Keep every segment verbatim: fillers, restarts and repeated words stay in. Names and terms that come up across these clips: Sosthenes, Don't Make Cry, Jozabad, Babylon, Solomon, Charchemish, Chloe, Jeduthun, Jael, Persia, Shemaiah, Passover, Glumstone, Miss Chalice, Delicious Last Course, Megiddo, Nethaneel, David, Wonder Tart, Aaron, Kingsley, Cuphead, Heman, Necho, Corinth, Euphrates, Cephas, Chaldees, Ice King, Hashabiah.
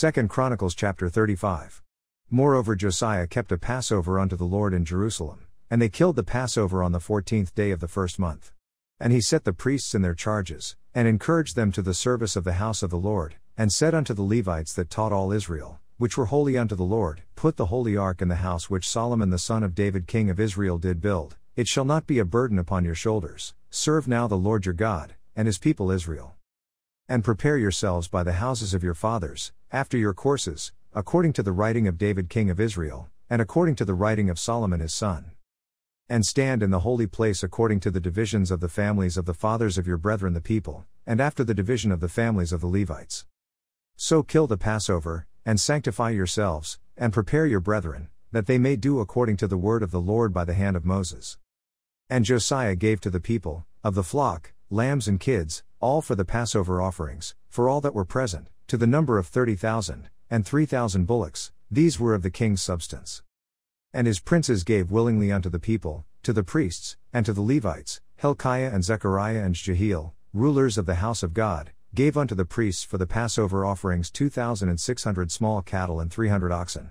Second Chronicles chapter thirty-five. Moreover Josiah kept a Passover unto the Lord in Jerusalem, and they killed the Passover on the fourteenth day of the first month. And he set the priests in their charges, and encouraged them to the service of the house of the Lord, and said unto the Levites that taught all Israel, which were holy unto the Lord, put the holy ark in the house which Solomon the son of David king of Israel did build, it shall not be a burden upon your shoulders, serve now the Lord your God, and his people Israel. And prepare yourselves by the houses of your fathers, after your courses, according to the writing of David king of Israel, and according to the writing of Solomon his son. And stand in the holy place according to the divisions of the families of the fathers of your brethren the people, and after the division of the families of the Levites. So kill the Passover, and sanctify yourselves, and prepare your brethren, that they may do according to the word of the Lord by the hand of Moses. And Josiah gave to the people, of the flock, lambs and kids, all for the Passover offerings, for all that were present, to the number of thirty thousand, and three thousand bullocks, these were of the king's substance. And his princes gave willingly unto the people, to the priests, and to the Levites, Helkiah and Zechariah and Jehiel, rulers of the house of God, gave unto the priests for the Passover offerings two thousand and six hundred small cattle and three hundred oxen.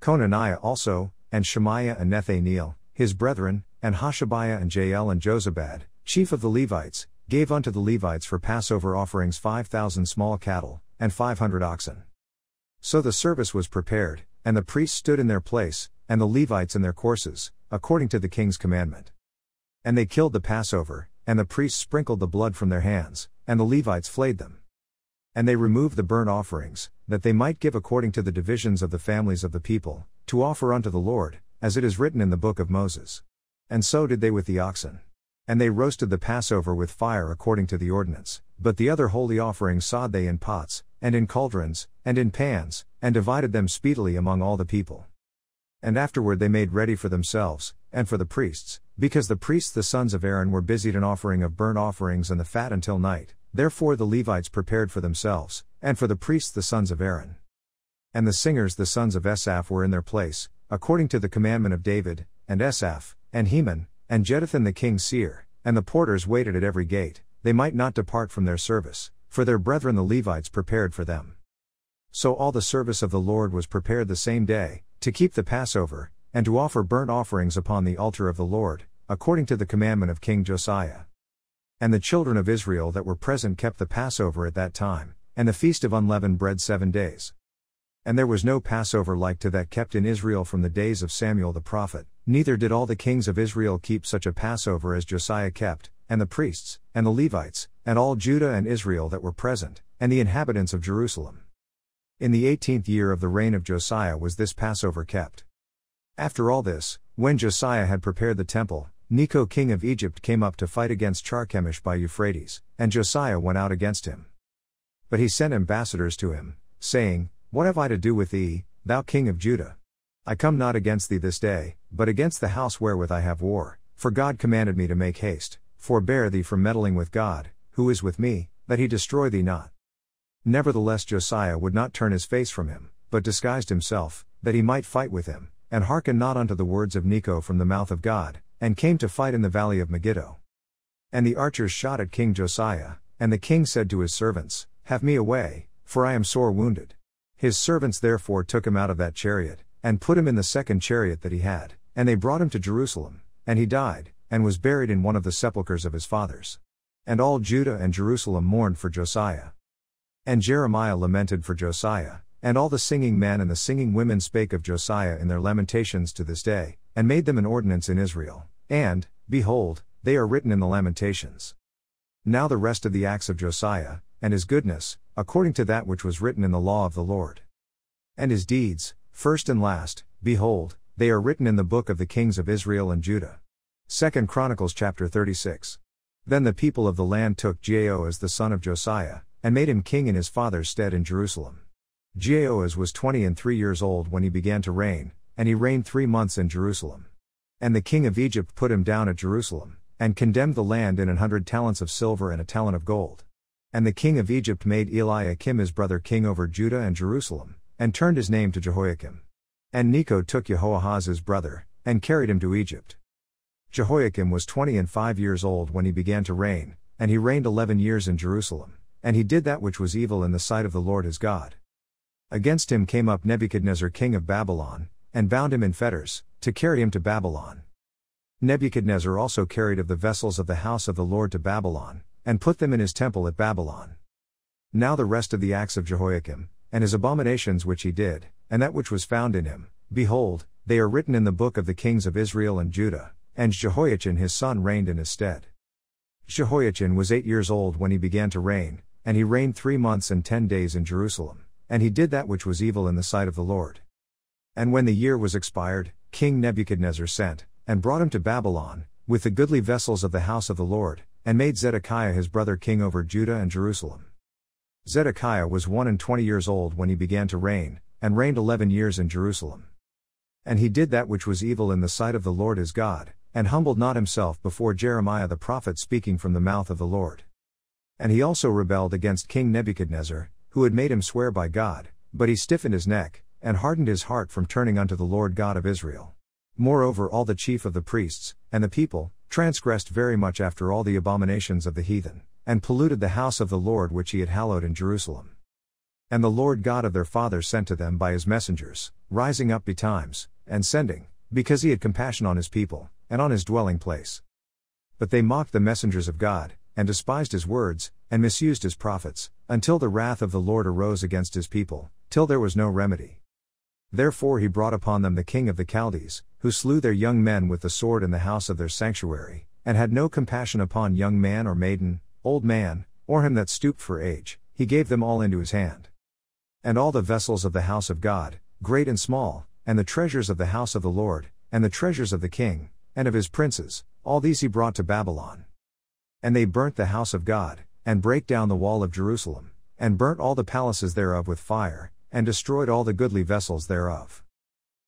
Conaniah also, and Shemaiah and Nethaneel, his brethren, and Hashabiah and Jael and Jozabad, chief of the Levites, gave unto the Levites for Passover offerings five thousand small cattle, and five hundred oxen. So the service was prepared, and the priests stood in their place, and the Levites in their courses, according to the king's commandment. And they killed the Passover, and the priests sprinkled the blood from their hands, and the Levites flayed them. And they removed the burnt offerings, that they might give according to the divisions of the families of the people, to offer unto the Lord, as it is written in the book of Moses. And so did they with the oxen. And they roasted the Passover with fire according to the ordinance, but the other holy offerings sod they in pots, and in cauldrons, and in pans, and divided them speedily among all the people. And afterward they made ready for themselves, and for the priests, because the priests the sons of Aaron were busied in offering of burnt offerings and the fat until night, therefore the Levites prepared for themselves, and for the priests the sons of Aaron. And the singers the sons of Asaph were in their place, according to the commandment of David, and Asaph, and Heman, and Jeduthun the king's seer, and the porters waited at every gate, they might not depart from their service, for their brethren the Levites prepared for them. So all the service of the Lord was prepared the same day, to keep the Passover, and to offer burnt offerings upon the altar of the Lord, according to the commandment of King Josiah. And the children of Israel that were present kept the Passover at that time, and the feast of unleavened bread seven days. And there was no Passover like to that kept in Israel from the days of Samuel the prophet, neither did all the kings of Israel keep such a Passover as Josiah kept, and the priests, and the Levites, and all Judah and Israel that were present, and the inhabitants of Jerusalem. In the eighteenth year of the reign of Josiah was this Passover kept. After all this, when Josiah had prepared the temple, Necho king of Egypt came up to fight against Charchemish by Euphrates, and Josiah went out against him. But he sent ambassadors to him, saying, What have I to do with thee, thou king of Judah? I come not against thee this day, but against the house wherewith I have war, for God commanded me to make haste, forbear thee from meddling with God, who is with me, that he destroy thee not. Nevertheless Josiah would not turn his face from him, but disguised himself, that he might fight with him, and hearken not unto the words of Necho from the mouth of God, and came to fight in the valley of Megiddo. And the archers shot at King Josiah, and the king said to his servants, Have me away, for I am sore wounded. His servants therefore took him out of that chariot, and put him in the second chariot that he had, and they brought him to Jerusalem, and he died, and was buried in one of the sepulchres of his fathers. And all Judah and Jerusalem mourned for Josiah. And Jeremiah lamented for Josiah, and all the singing men and the singing women spake of Josiah in their lamentations to this day, and made them an ordinance in Israel, and, behold, they are written in the Lamentations. Now the rest of the acts of Josiah, and his goodness, according to that which was written in the law of the Lord. And his deeds, first and last, behold, they are written in the book of the kings of Israel and Judah. Second Chronicles chapter thirty-six. Then the people of the land took Jehoaz the son of Josiah, and made him king in his father's stead in Jerusalem. Jehoaz was twenty and three years old when he began to reign, and he reigned three months in Jerusalem. And the king of Egypt put him down at Jerusalem, and condemned the land in an hundred talents of silver and a talent of gold. And the king of Egypt made Jehoiakim his brother king over Judah and Jerusalem, and turned his name to Jehoiakim. And Necho took Jehoaz his brother, and carried him to Egypt. Jehoiakim was twenty and five years old when he began to reign, and he reigned eleven years in Jerusalem. And he did that which was evil in the sight of the Lord his God. Against him came up Nebuchadnezzar king of Babylon, and bound him in fetters, to carry him to Babylon. Nebuchadnezzar also carried of the vessels of the house of the Lord to Babylon, and put them in his temple at Babylon. Now the rest of the acts of Jehoiakim, and his abominations which he did, and that which was found in him, behold, they are written in the book of the kings of Israel and Judah, and Jehoiachin his son reigned in his stead. Jehoiachin was eight years old when he began to reign, and he reigned three months and ten days in Jerusalem, and he did that which was evil in the sight of the Lord. And when the year was expired, King Nebuchadnezzar sent, and brought him to Babylon, with the goodly vessels of the house of the Lord, and made Zedekiah his brother king over Judah and Jerusalem. Zedekiah was one and twenty years old when he began to reign, and reigned eleven years in Jerusalem. And he did that which was evil in the sight of the Lord his God, and humbled not himself before Jeremiah the prophet speaking from the mouth of the Lord. And he also rebelled against King Nebuchadnezzar, who had made him swear by God, but he stiffened his neck, and hardened his heart from turning unto the Lord God of Israel. Moreover, all the chief of the priests, and the people, transgressed very much after all the abominations of the heathen, and polluted the house of the Lord which he had hallowed in Jerusalem. And the Lord God of their fathers sent to them by his messengers, rising up betimes, and sending, because he had compassion on his people, and on his dwelling place. But they mocked the messengers of God, and despised his words, and misused his prophets, until the wrath of the Lord arose against his people, till there was no remedy. Therefore he brought upon them the king of the Chaldees, who slew their young men with the sword in the house of their sanctuary, and had no compassion upon young man or maiden, old man, or him that stooped for age, he gave them all into his hand. And all the vessels of the house of God, great and small, and the treasures of the house of the Lord, and the treasures of the king, and of his princes, all these he brought to Babylon. And they burnt the house of God, and brake down the wall of Jerusalem, and burnt all the palaces thereof with fire, and destroyed all the goodly vessels thereof.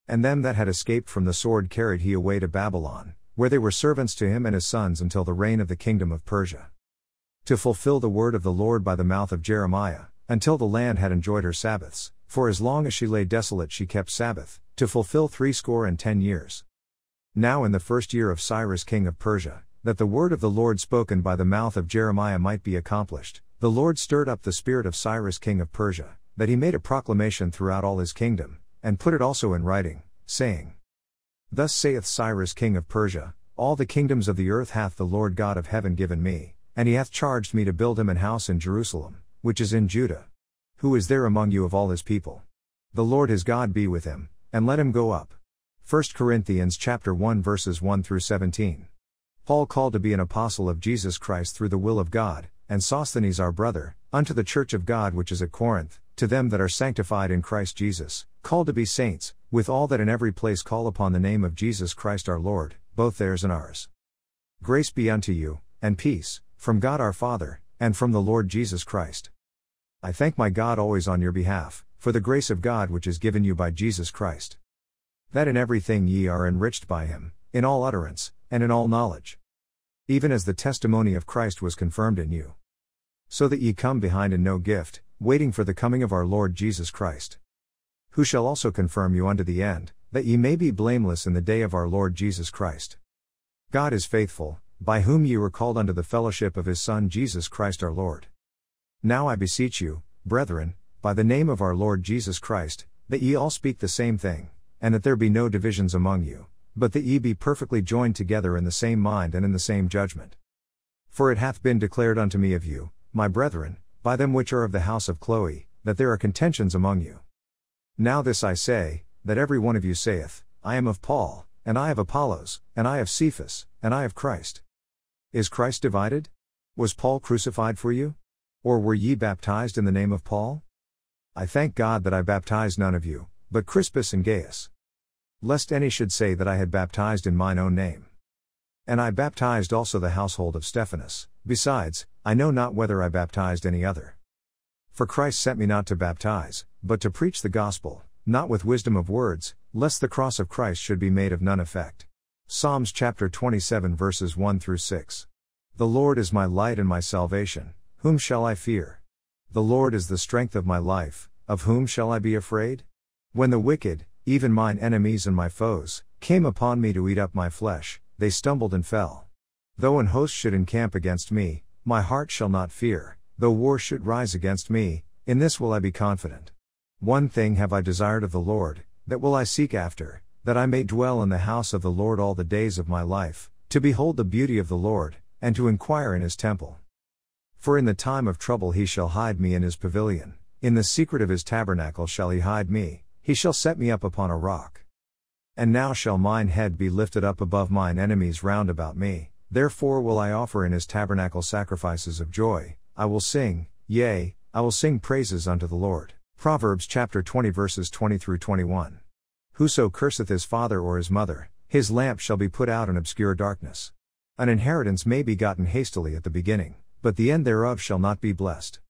And them that had escaped from the sword carried he away to Babylon, where they were servants to him and his sons until the reign of the kingdom of Persia. To fulfill the word of the Lord by the mouth of Jeremiah, until the land had enjoyed her Sabbaths, for as long as she lay desolate she kept Sabbath, to fulfill threescore and ten years. Now in the first year of Cyrus king of Persia, that the word of the Lord spoken by the mouth of Jeremiah might be accomplished, the Lord stirred up the spirit of Cyrus king of Persia, that he made a proclamation throughout all his kingdom, and put it also in writing, saying, Thus saith Cyrus king of Persia, All the kingdoms of the earth hath the Lord God of heaven given me, and he hath charged me to build him an house in Jerusalem, which is in Judah. Who is there among you of all his people? The Lord his God be with him, and let him go up. First Corinthians chapter one verses one through seventeen. Paul, called to be an apostle of Jesus Christ through the will of God, and Sosthenes our brother, unto the church of God which is at Corinth, to them that are sanctified in Christ Jesus, called to be saints, with all that in every place call upon the name of Jesus Christ our Lord, both theirs and ours. Grace be unto you, and peace, from God our Father, and from the Lord Jesus Christ. I thank my God always on your behalf, for the grace of God which is given you by Jesus Christ. That in everything ye are enriched by him, in all utterance, and in all knowledge. Even as the testimony of Christ was confirmed in you. So that ye come behind in no gift, waiting for the coming of our Lord Jesus Christ. Who shall also confirm you unto the end, that ye may be blameless in the day of our Lord Jesus Christ. God is faithful, by whom ye were called unto the fellowship of his Son Jesus Christ our Lord. Now I beseech you, brethren, by the name of our Lord Jesus Christ, that ye all speak the same thing, and that there be no divisions among you, but that ye be perfectly joined together in the same mind and in the same judgment. For it hath been declared unto me of you, my brethren, by them which are of the house of Chloe, that there are contentions among you. Now this I say, that every one of you saith, I am of Paul, and I of Apollos, and I of Cephas, and I of Christ. Is Christ divided? Was Paul crucified for you? Or were ye baptized in the name of Paul? I thank God that I baptized none of you, but Crispus and Gaius. Lest any should say that I had baptized in mine own name. And I baptized also the household of Stephanas, besides, I know not whether I baptized any other. For Christ sent me not to baptize, but to preach the gospel, not with wisdom of words, lest the cross of Christ should be made of none effect. Psalms chapter twenty-seven verses one through six. The Lord is my light and my salvation. Whom shall I fear? The Lord is the strength of my life, of whom shall I be afraid? When the wicked, even mine enemies and my foes, came upon me to eat up my flesh, they stumbled and fell. Though an host should encamp against me, my heart shall not fear, though war should rise against me, in this will I be confident. One thing have I desired of the Lord, that will I seek after, that I may dwell in the house of the Lord all the days of my life, to behold the beauty of the Lord, and to inquire in his temple. For in the time of trouble he shall hide me in his pavilion, in the secret of his tabernacle shall he hide me, he shall set me up upon a rock. And now shall mine head be lifted up above mine enemies round about me, therefore will I offer in his tabernacle sacrifices of joy, I will sing, yea, I will sing praises unto the Lord. Proverbs chapter twenty verses twenty through twenty-one. Whoso curseth his father or his mother, his lamp shall be put out in obscure darkness. An inheritance may be gotten hastily at the beginning, but the end thereof shall not be blessed.